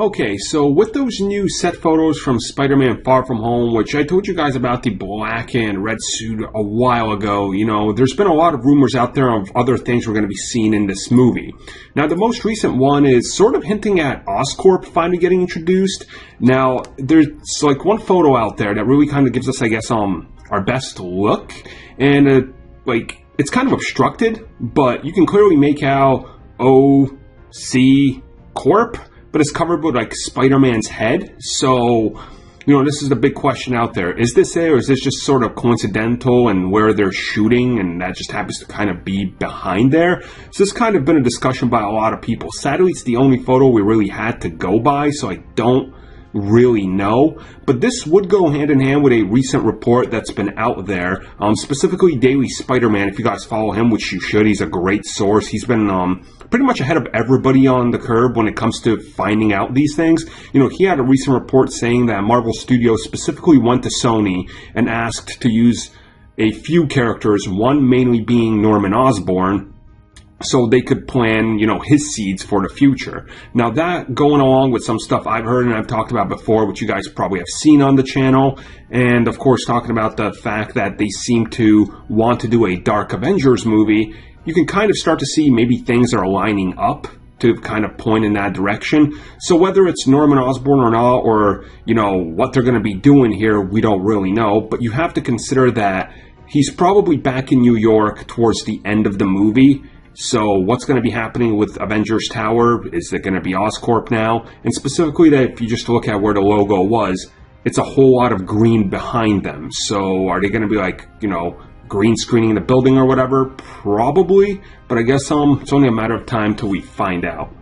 Okay, so with those new set photos from Spider-Man Far From Home, which I told you guys about the black and red suit a while ago, you know, there's been a lot of rumors out there of other things we're going to be seeing in this movie. Now, the most recent one is sort of hinting at Oscorp finally getting introduced. Now, there's like one photo out there that really kind of gives us, I guess, our best look. And, like, it's kind of obstructed, but you can clearly make out Oscorp. But it's covered with, like, Spider-Man's head. So, you know, this is the big question out there. Is this it, or is this just sort of coincidental and where they're shooting and that just happens to kind of be behind there? So this kind of been a discussion by a lot of people. Sadly, it's the only photo we really had to go by, so I don't really know. But this would go hand in hand with a recent report that's been out there, specifically Daily Spider-Man. If you guys follow him, which you should, he's a great source. He's been pretty much ahead of everybody on the curve when it comes to finding out these things. You know, he had a recent report saying that Marvel Studios specifically went to Sony and asked to use a few characters, one mainly being Norman Osborn, so they could plan, you know, his seeds for the future. Now, that going along with some stuff I've heard and I've talked about before, which you guys probably have seen on the channel, and of course talking about the fact that they seem to want to do a Dark Avengers movie, you can kind of start to see maybe things are lining up to kind of point in that direction. So whether it's Norman Osborn or not, or, you know, what they're going to be doing here, we don't really know, but you have to consider that he's probably back in New York towards the end of the movie. So what's going to be happening with Avengers Tower? Is it going to be Oscorp now? And specifically, that if you just look at where the logo was, it's a whole lot of green behind them. So are they going to be, like, you know, green screening the building or whatever? Probably, but I guess it's only a matter of time till we find out.